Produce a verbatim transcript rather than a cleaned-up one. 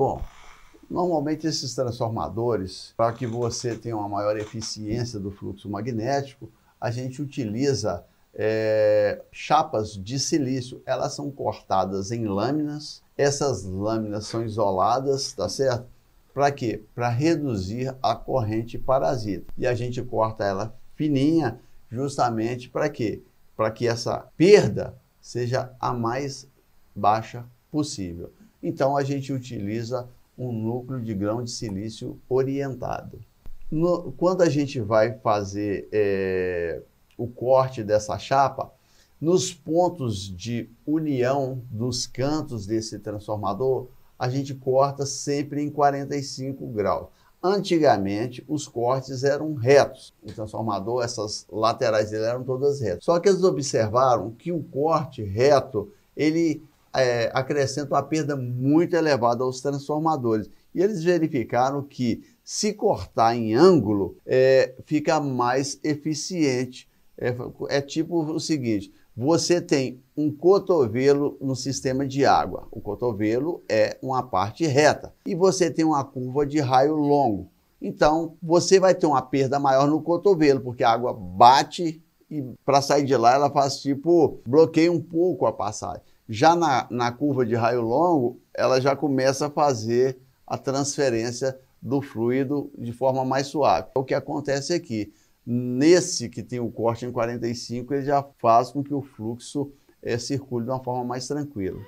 Bom, normalmente esses transformadores, para que você tenha uma maior eficiência do fluxo magnético, a gente utiliza é, chapas de silício. Elas são cortadas em lâminas, essas lâminas são isoladas, tá certo? Para quê? Para reduzir a corrente parasita. E a gente corta ela fininha, justamente para quê? Para que essa perda seja a mais baixa possível. Então a gente utiliza um núcleo de grão de silício orientado. No, quando a gente vai fazer é, o corte dessa chapa, nos pontos de união dos cantos desse transformador, a gente corta sempre em quarenta e cinco graus. Antigamente, os cortes eram retos. O transformador, essas laterais dele eram todas retas. Só que eles observaram que o corte reto, ele é, acrescenta uma perda muito elevada aos transformadores. E eles verificaram que se cortar em ângulo, é, fica mais eficiente. É, é tipo o seguinte, você tem um cotovelo no sistema de água. O cotovelo é uma parte reta e você tem uma curva de raio longo. Então, você vai ter uma perda maior no cotovelo, porque a água bate e para sair de lá ela faz tipo, bloqueia um pouco a passagem. Já na, na curva de raio longo, ela já começa a fazer a transferência do fluido de forma mais suave. O que acontece aqui? Nesse que tem o corte em quarenta e cinco, ele já faz com que o fluxo é, circule de uma forma mais tranquila.